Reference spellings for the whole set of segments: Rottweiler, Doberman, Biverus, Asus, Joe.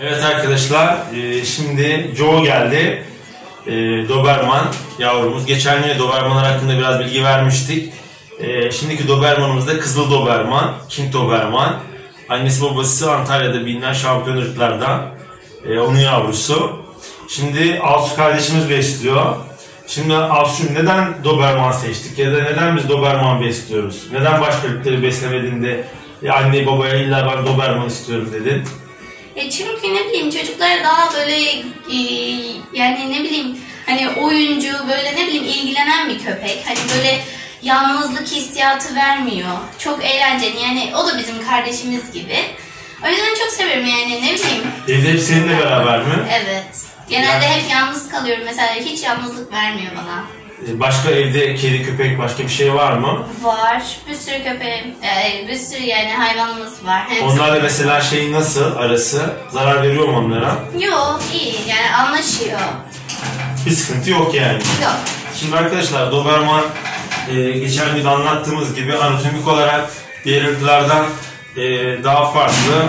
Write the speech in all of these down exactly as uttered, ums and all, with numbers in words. Evet arkadaşlar, şimdi Joe geldi. Doberman yavrumuz. Geçen yine Dobermanlar hakkında biraz bilgi vermiştik. Şimdiki Dobermanımız da Kızıl Doberman, King Doberman. Annesi babası Antalya'da bilinen şampiyon ırklardan. Onun yavrusu. Şimdi Asus kardeşimiz besliyor. Şimdi Asus'un neden Doberman seçtik ya da neden biz Doberman besliyoruz? Neden başka ırkları beslemediğinde anne babaya illa ben Doberman istiyorum dedin? E çünkü ne bileyim çocuklar daha böyle e, yani ne bileyim hani oyuncu böyle ne bileyim ilgilenen bir köpek. Hani böyle yalnızlık hissiyatı vermiyor. Çok eğlenceli yani o da bizim kardeşimiz gibi. O yüzden çok severim yani ne bileyim. Evde hep seninle beraber mi? Evet. Genelde yani hep yalnız kalıyorum mesela hiç yalnızlık vermiyor bana. Başka evde kedi köpek başka bir şey var mı? Var. Bir sürü köpeğim, yani bir sürü yani hayvanımız var. Onlarla mesela şey nasıl arası? Zarar veriyor mu onlara? Yok iyi yani anlaşıyor. Bir sıkıntı yok yani. Yok. Şimdi arkadaşlar Doberman e, geçen gün anlattığımız gibi anatomik olarak diğer ırklardan e, daha farklı,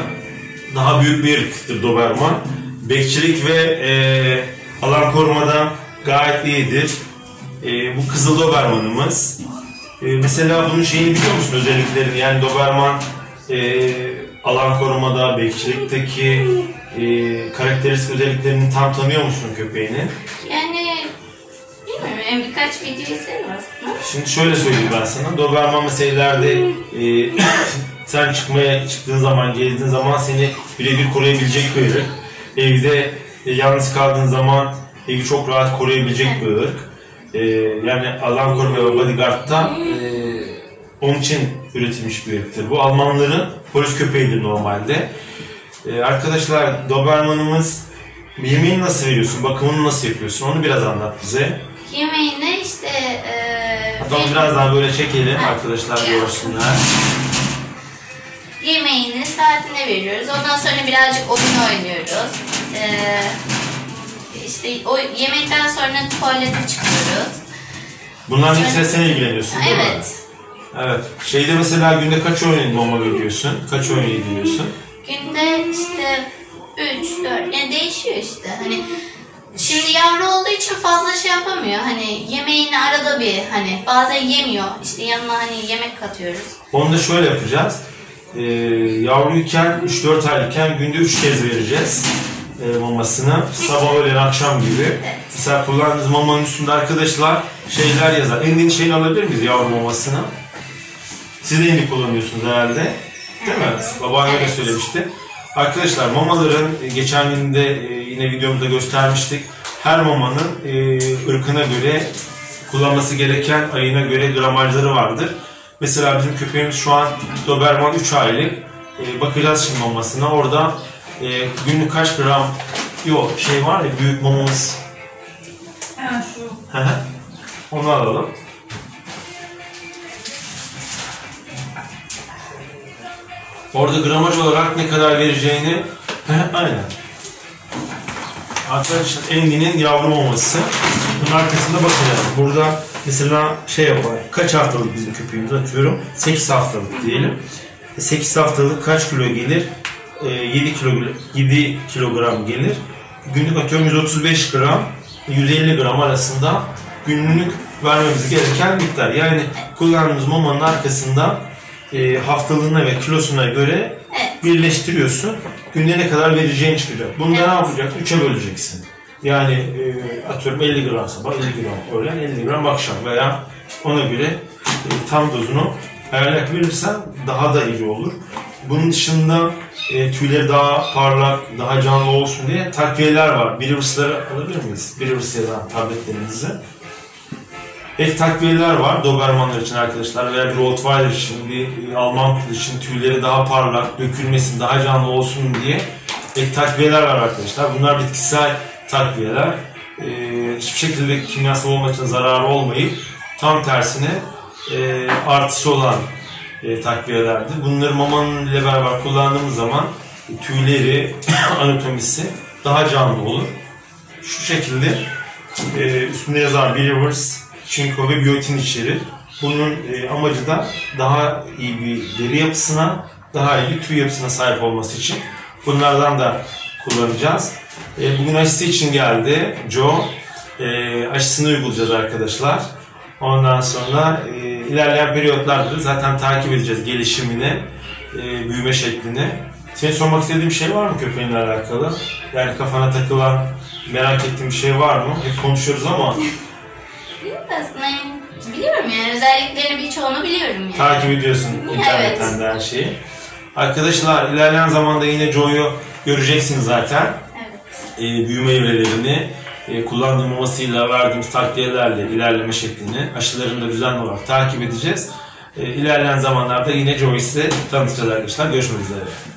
daha büyük bir ırktır Doberman. Bekçilik ve e, alan korumada gayet iyidir. Ee, bu Kızıl Doberman'ımız. Ee, mesela bunun şeyini biliyor musun özelliklerini? Yani Doberman e, alan korumada, bekçilikteki e, karakteristik özelliklerini tam tanıyor musun köpeğini? Yani bilmiyorum, yani birkaç video izlerim aslında. Şimdi şöyle söyleyeyim ben sana. Doberman meselelerde e, sen çıkmaya çıktığın zaman, gezdiğin zaman seni birebir koruyabilecek bir ırk. Evde e, yalnız kaldığın zaman evi çok rahat koruyabilecek bir ırk. Ee, yani alan koruma ve bodyguard'da e, onun için üretilmiş bir ırktır. Bu Almanların polis köpeğidir normalde. Ee, arkadaşlar Doberman'ımız yemeğini nasıl veriyorsun, bakımını nasıl yapıyorsun onu biraz anlat bize. Yemeğini işte... E, Hatta yemeğini... biraz daha böyle çekelim ha. Arkadaşlar görsünler. Yemeğini saatine veriyoruz. Ondan sonra birazcık oyun oynuyoruz. Ee... İşte o yemekten sonra tuvalete çıkıyoruz. Bunların hepsine sen ilgileniyorsun değil evet. mi? Evet. Şeyde mesela günde kaç oyun mama veriyorsun? Kaç oyun yediriyorsun? Günde işte üç dört yani değişiyor işte. Hani şimdi yavru olduğu için fazla şey yapamıyor. Hani yemeğini arada bir hani bazen yemiyor. İşte yanına hani yemek katıyoruz. Onu da şöyle yapacağız. Ee, yavruyken üç dört aylıkken günde üç kez vereceğiz. Mamasını sabah öğlen akşam gibi evet. Mesela kullandığınız mamanın üstünde arkadaşlar şeyler yazar. Endin şeyini alabilir miyiz yavru mamasını? Siz de endin kullanıyorsunuz herhalde. Değil mi? Evet. Babaanne öyle evet. söylemişti. Arkadaşlar mamaların geçen gün de yine videomuzda göstermiştik. Her mamanın ırkına göre kullanması gereken ayına göre gramajları vardır. Mesela bizim köpeğimiz şu an Doberman üç aylık. Bakacağız şimdi mamasına. Orada E, günlük kaç gram yok şey var ya büyük mamamız. Ha şu. Onu alalım. Orada gramaj olarak ne kadar vereceğini aynen. Arkadaşlar Engin'in yavru maması. Bunun arkasında bakacağız. Burada mesela şey yapar. Kaç haftalık bizim köpeğimiz atıyorum? sekiz haftalık diyelim. sekiz haftalık kaç kilo gelir? yedi kilogram gelir. Günlük atıyorum yüz otuz beş gram, yüz elli gram arasında günlük vermemiz gereken miktar. Yani kullandığımız mamanın arkasında e, haftalığına ve kilosuna göre evet. birleştiriyorsun. Günde ne kadar vereceğin çıkacak. Bunu evet. ne yapacaksın? üçe böleceksin. Yani e, atıyorum elli gram sabah, elli gram öğlen, elli gram akşam veya ona göre e, tam dozunu ayarlayarak verirsen daha da iyi olur. Bunun dışında e, tüyleri daha parlak, daha canlı olsun diye takviyeler var. Biverus'ları alabilir miyiz? Biverus yazan tabletlerinizi. Ek takviyeler var Dobermanlar için arkadaşlar veya bir Rottweiler için, bir Alman Pudel için tüyleri daha parlak, dökülmesin, daha canlı olsun diye ek takviyeler var arkadaşlar. Bunlar bitkisel takviyeler. E, hiçbir şekilde kimyasal olmak için zararı olmayıp tam tersine e, artısı olan E, takviyelerdi. Bunları mamanın ile beraber kullandığımız zaman e, tüyleri, anatomisi daha canlı olur. Şu şekilde e, üstünde yazan Biverus, çinko ve biyotin içerir. Bunun e, amacı da daha iyi bir deri yapısına, daha iyi bir tüy yapısına sahip olması için. Bunlardan da kullanacağız. E, bugün aşısı için geldi Joe. E, aşısını uygulayacağız arkadaşlar. Ondan sonra e, ilerleyen periyotlarda zaten takip edeceğiz gelişimini, e, büyüme şeklini. Senin sormak istediğin bir şey var mı köpeğinle alakalı? Yani kafana takılan, merak ettiğin bir şey var mı? Hep konuşuyoruz ama. Bilmiyorum aslında. Biliyorum yani. Özelliklerini birçoğunu biliyorum yani. Takip ediyorsun internetten evet. De her şeyi. Arkadaşlar ilerleyen zamanda yine Joe'yu göreceksiniz zaten. Evet. E, büyüme evrelerini, e, kullandığım mamasıyla verdiğimiz takviyelerle ilerleme şeklini, aşılarını da düzenli olarak takip edeceğiz. E, ilerleyen zamanlarda yine Joe'yu size tanıtacağız arkadaşlar. Görüşmek üzere.